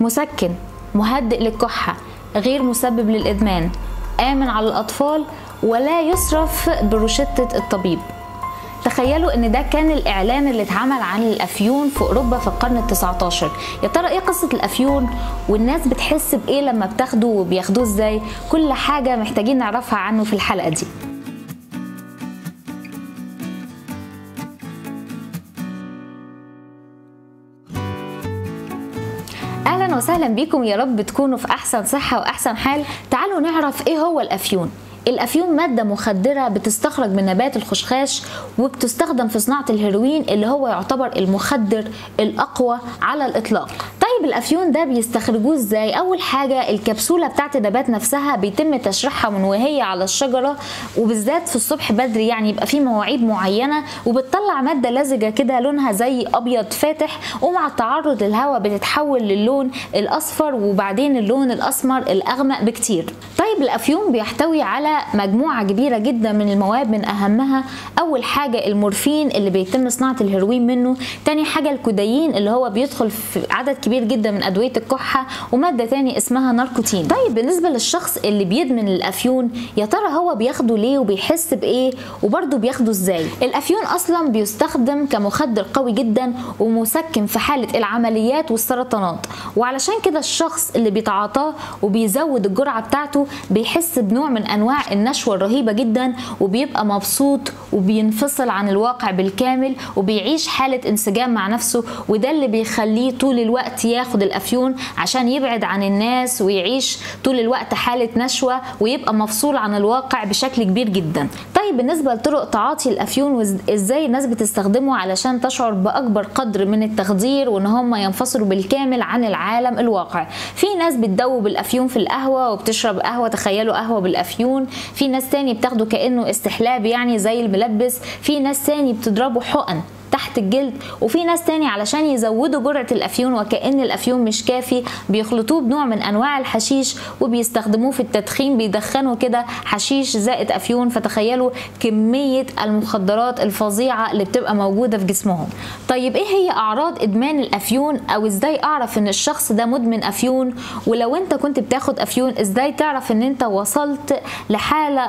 مسكن، مهدئ للكحة، غير مسبب للإدمان، آمن على الأطفال، ولا يصرف بروشتة الطبيب. تخيلوا ان ده كان الاعلان اللي اتعمل عن الافيون في اوروبا في القرن ال19. يا ترى ايه قصه الافيون والناس بتحس بايه لما بتاخده وبياخدوه ازاي؟ كل حاجه محتاجين نعرفها عنه في الحلقه دي. اهلا وسهلا بيكم، يا رب تكونوا في احسن صحه واحسن حال. تعالوا نعرف ايه هو الافيون. الافيون ماده مخدره بتستخرج من نبات الخشخاش وبتستخدم في صناعه الهيروين اللي هو يعتبر المخدر الاقوى على الاطلاق. طيب الافيون ده بيستخرجوه ازاي؟ اول حاجه الكبسوله بتاعت النبات نفسها بيتم تشريحها من وهي على الشجره، وبالذات في الصبح بدري، يعني يبقى في مواعيد معينه، وبتطلع ماده لزجه كده لونها زي ابيض فاتح، ومع التعرض للهواء بتتحول للون الاصفر وبعدين اللون الاسمر الاغمق بكتير. طيب الافيون بيحتوي على مجموعة كبيرة جدا من المواد، من اهمها اول حاجة المورفين اللي بيتم صناعة الهيروين منه، تاني حاجة الكودايين اللي هو بيدخل في عدد كبير جدا من ادوية الكحة، ومادة تاني اسمها ناركوتين. طيب بالنسبة للشخص اللي بيدمن الافيون، يا ترى هو بياخده ليه وبيحس بايه وبرضه بياخده ازاي؟ الافيون اصلا بيستخدم كمخدر قوي جدا ومسكن في حالة العمليات والسرطانات، وعلشان كده الشخص اللي بيتعاطاه وبيزود الجرعة بتاعته بيحس بنوع من انواع النشوة الرهيبة جدا، وبيبقى مبسوط وبينفصل عن الواقع بالكامل وبيعيش حالة انسجام مع نفسه، وده اللي بيخليه طول الوقت ياخد الافيون عشان يبعد عن الناس ويعيش طول الوقت حالة نشوة ويبقى مفصول عن الواقع بشكل كبير جدا. طيب بالنسبة لطرق تعاطي الافيون وازاي الناس بتستخدمه علشان تشعر باكبر قدر من التخدير وان هم ينفصلوا بالكامل عن العالم الواقع، في ناس بتدوب الافيون في القهوة وبتشرب قهوة، تخيلوا قهوة بالافيون، في ناس تاني بتاخده كأنه استحلاب يعني زي الملبس، في ناس تاني بتضربه حقن تحت الجلد، وفي ناس تاني علشان يزودوا جرعة الافيون وكأن الافيون مش كافي بيخلطوه بنوع من انواع الحشيش وبيستخدموه في التدخين، بيدخنوا كده حشيش زائد افيون، فتخيلوا كمية المخدرات الفظيعة اللي بتبقى موجودة في جسمهم. طيب ايه هي اعراض ادمان الافيون، او ازاي اعرف ان الشخص ده مدمن افيون؟ ولو انت كنت بتاخد افيون ازاي تعرف ان انت وصلت لحالة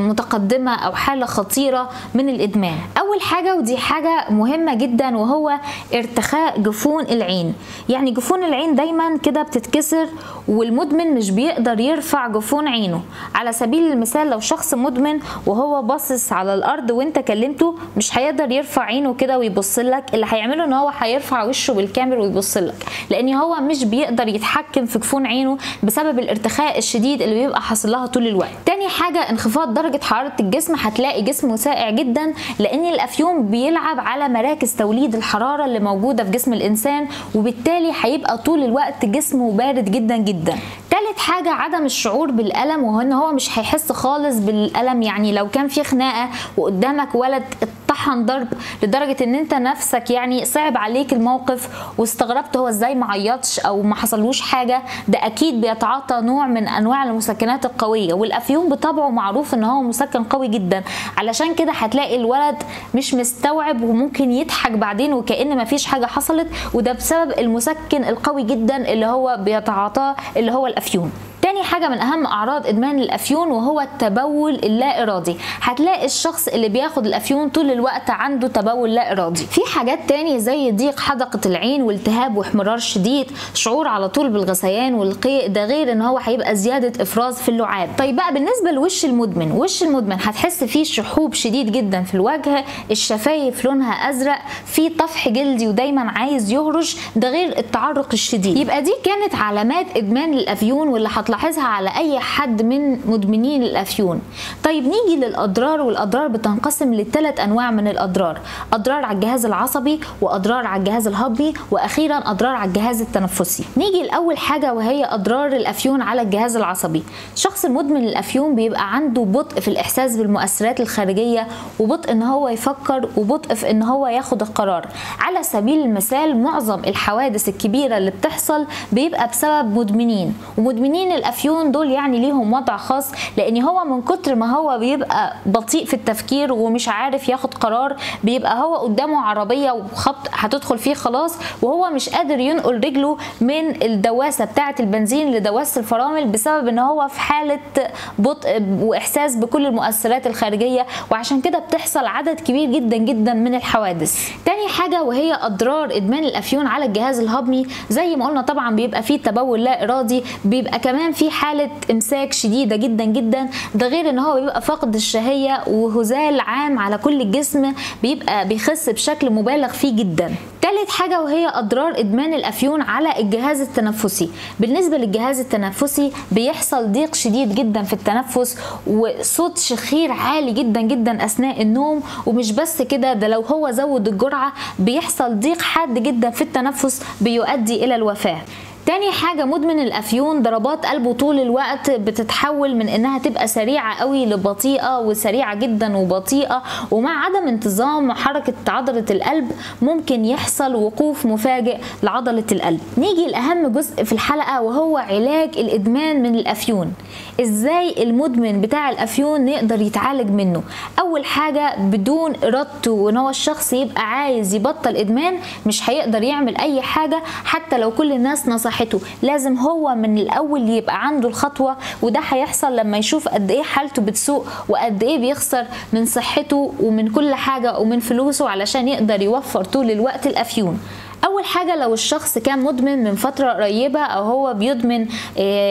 متقدمة او حالة خطيرة من الادمان؟ اول حاجة ودي حاجة مهمة جدا وهو ارتخاء جفون العين، يعني جفون العين دايما كده بتتكسر والمدمن مش بيقدر يرفع جفون عينه. على سبيل المثال لو شخص مدمن وهو باصص على الارض وانت كلمته مش هيقدر يرفع عينه كده ويبصلك، اللي هيعمله ان هو هيرفع وشه بالكاميرا ويبصلك، لان هو مش بيقدر يتحكم في جفون عينه بسبب الارتخاء الشديد اللي بيبقى حاصل لها طول الوقت. تاني حاجة انخفاض درجة حرارة الجسم، هتلاقي جسمه ساقع جدا لان الافيون بيلعب على مراكز توليد الحرارة اللي موجودة في جسم الإنسان، وبالتالي هيبقى طول الوقت جسمه بارد جدا جدا. تالت حاجة عدم الشعور بالألم، وهو ان هو مش هيحس خالص بالألم، يعني لو كان في خناقة وقدامك ولد طحن ضرب لدرجة ان انت نفسك يعني صعب عليك الموقف واستغربت هو ازاي ما عيطش او ما حصلوش حاجة، ده اكيد بيتعاطى نوع من انواع المسكنات القوية، والافيون بطبعه معروف ان هو مسكن قوي جدا، علشان كده هتلاقي الولد مش مستوعب وممكن يضحك بعدين وكأن ما فيش حاجة حصلت، وده بسبب المسكن القوي جدا اللي هو بيتعاطاه اللي هو الافيون. تاني حاجة من أهم أعراض إدمان الأفيون وهو التبول اللا إرادي، هتلاقي الشخص اللي بياخد الأفيون طول الوقت عنده تبول لا إرادي، في حاجات تاني زي ضيق حدقة العين والتهاب واحمرار شديد، شعور على طول بالغثيان والقيء، ده غير إن هو هيبقى زيادة إفراز في اللعاب. طيب بقى بالنسبة لوش المدمن، وش المدمن هتحس فيه شحوب شديد جدا في الوجه، الشفايف لونها أزرق، في طفح جلدي ودايما عايز يهرش، ده غير التعرق الشديد. يبقى دي كانت علامات إدمان الأفيون واللي هتلاحظها على اي حد من مدمنين الافيون. طيب نيجي للاضرار، والاضرار بتنقسم لثلاث انواع من الاضرار، اضرار على الجهاز العصبي واضرار على الجهاز الهضمي واخيرا اضرار على الجهاز التنفسي. نيجي لاول حاجه وهي اضرار الافيون على الجهاز العصبي. شخص مدمن الافيون بيبقى عنده بطء في الاحساس بالمؤثرات الخارجيه، وبطء ان هو يفكر، وبطء في ان هو ياخد القرار. على سبيل المثال معظم الحوادث الكبيره اللي بتحصل بيبقى بسبب مدمنين، ومدمنين الافيون دول يعني ليهم وضع خاص، لان هو من كتر ما هو بيبقى بطيء في التفكير ومش عارف ياخد قرار، بيبقى هو قدامه عربيه وخط هتدخل فيه خلاص، وهو مش قادر ينقل رجله من الدواسه بتاعه البنزين لدواسه الفرامل بسبب ان هو في حاله بطء واحساس بكل المؤثرات الخارجيه، وعشان كده بتحصل عدد كبير جدا جدا من الحوادث. تاني حاجه وهي اضرار ادمان الافيون على الجهاز الهضمي، زي ما قلنا طبعا بيبقى فيه تبول لا ارادي، بيبقى كمان في حاله امساك شديده جدا جدا، ده غير ان هو بيبقى فقد الشهيه وهزال عام على كل الجسم، بيبقى بيخس بشكل مبالغ فيه جدا. تالت حاجه وهي اضرار ادمان الافيون على الجهاز التنفسي. بالنسبه للجهاز التنفسي بيحصل ضيق شديد جدا في التنفس وصوت شخير عالي جدا جدا اثناء النوم، ومش بس كده، ده لو هو زود الجرعه بيحصل ضيق حاد جدا في التنفس بيؤدي الى الوفاه. تاني حاجة مدمن الافيون ضربات قلبه طول الوقت بتتحول من انها تبقى سريعة قوي لبطيئة وسريعة جدا وبطيئة، ومع عدم انتظام حركة عضلة القلب ممكن يحصل وقوف مفاجئ لعضلة القلب. نيجي لأهم جزء في الحلقة وهو علاج الادمان من الافيون. ازاي المدمن بتاع الافيون نقدر يتعالج منه؟ اول حاجة بدون ارادته وان هو الشخص يبقى عايز يبطل ادمان مش هيقدر يعمل اي حاجة حتى لو كل الناس نصحته، لازم هو من الاول يبقى عنده الخطوه، وده هيحصل لما يشوف قد ايه حالته بتسوء وقد ايه بيخسر من صحته ومن كل حاجه ومن فلوسه علشان يقدر يوفر طول الوقت الافيون. اول حاجه لو الشخص كان مدمن من فتره قريبه او هو بيدمن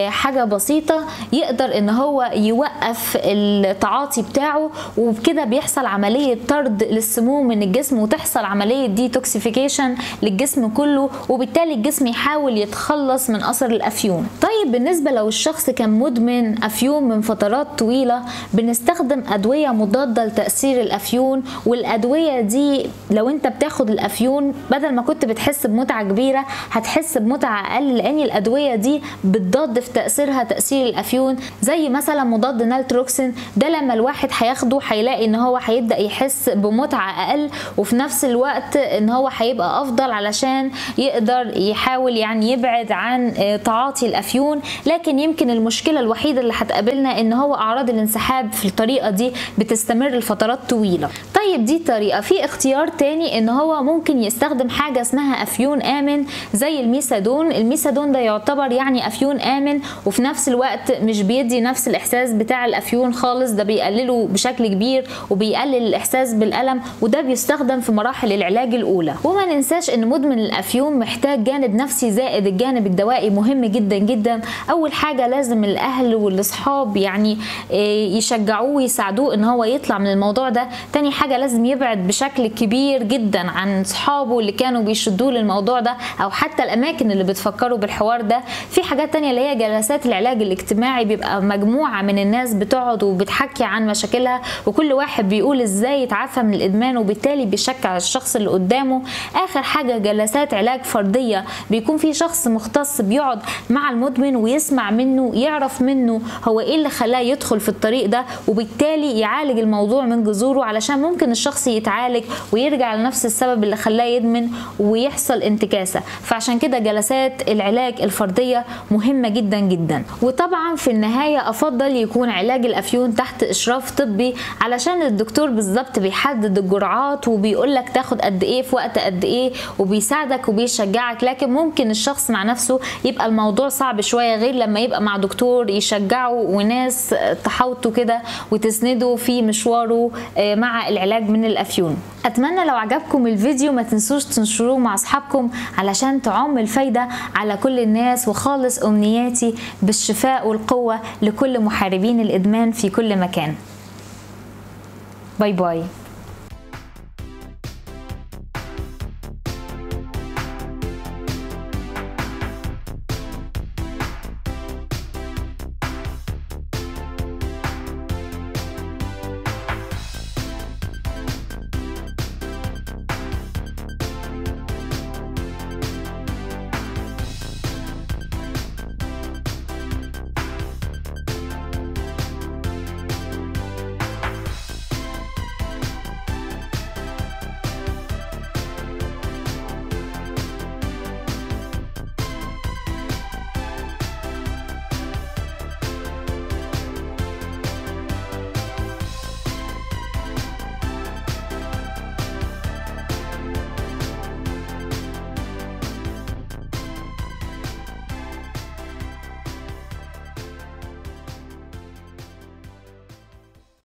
حاجه بسيطه يقدر ان هو يوقف التعاطي بتاعه، وبكده بيحصل عمليه طرد للسموم من الجسم وتحصل عمليه ديتوكسيفيكيشن للجسم كله، وبالتالي الجسم يحاول يتخلص من اثر الافيون. طيب بالنسبه لو الشخص كان مدمن افيون من فترات طويله، بنستخدم ادويه مضاده لتاثير الافيون، والادويه دي لو انت بتاخد الافيون بدل ما كنت تحس بمتعه كبيره هتحس بمتعه اقل، لان الادويه دي بتضاد في تاثيرها تاثير الافيون، زي مثلا مضاد نالتروكسين، ده لما الواحد هياخده هيلاقي ان هو هيبدا يحس بمتعه اقل، وفي نفس الوقت ان هو هيبقى افضل علشان يقدر يحاول يعني يبعد عن تعاطي الافيون. لكن يمكن المشكله الوحيده اللي هتقابلنا ان هو اعراض الانسحاب في الطريقه دي بتستمر لفترات طويله. طيب دي طريقه، في اختيار تاني ان هو ممكن يستخدم حاجه اسمها افيون امن زي الميثادون. الميثادون ده يعتبر يعني افيون امن، وفي نفس الوقت مش بيدي نفس الاحساس بتاع الافيون خالص، ده بيقلله بشكل كبير وبيقلل الاحساس بالالم، وده بيستخدم في مراحل العلاج الاولى. وما ننساش ان مدمن الافيون محتاج جانب نفسي زائد الجانب الدوائي مهم جدا جدا. اول حاجه لازم الاهل والاصحاب يعني يشجعوه ويساعدوه ان هو يطلع من الموضوع ده. تاني حاجه لازم يبعد بشكل كبير جدا عن اصحابه اللي كانوا بيشدوه للموضوع ده او حتى الاماكن اللي بتفكروا بالحوار ده. في حاجات تانية اللي هي جلسات العلاج الاجتماعي، بيبقى مجموعه من الناس بتقعد وبتحكي عن مشاكلها وكل واحد بيقول ازاي يتعافى من الادمان، وبالتالي بيشجع الشخص اللي قدامه. اخر حاجه جلسات علاج فرديه، بيكون في شخص مختص بيقعد مع المدمن ويسمع منه يعرف منه هو ايه اللي خلاه يدخل في الطريق ده، وبالتالي يعالج الموضوع من جذوره علشان ممكن الشخص يتعالج ويرجع لنفس السبب اللي خلاه يدمن يحصل انتكاسة. فعشان كده جلسات العلاج الفردية مهمة جدا جدا. وطبعا في النهاية افضل يكون علاج الافيون تحت اشراف طبي، علشان الدكتور بالظبط بيحدد الجرعات وبيقولك تاخد قد ايه في وقت قد ايه وبيساعدك وبيشجعك، لكن ممكن الشخص مع نفسه يبقى الموضوع صعب شوية غير لما يبقى مع دكتور يشجعه وناس تحاوطه كده وتسنده في مشواره مع العلاج من الافيون. اتمنى لو عجبكم الفيديو ما تنسوش تنشروه مع اصحابكم علشان تعم الفايده على كل الناس، وخالص امنياتي بالشفاء والقوه لكل محاربين الادمان في كل مكان. باي باي.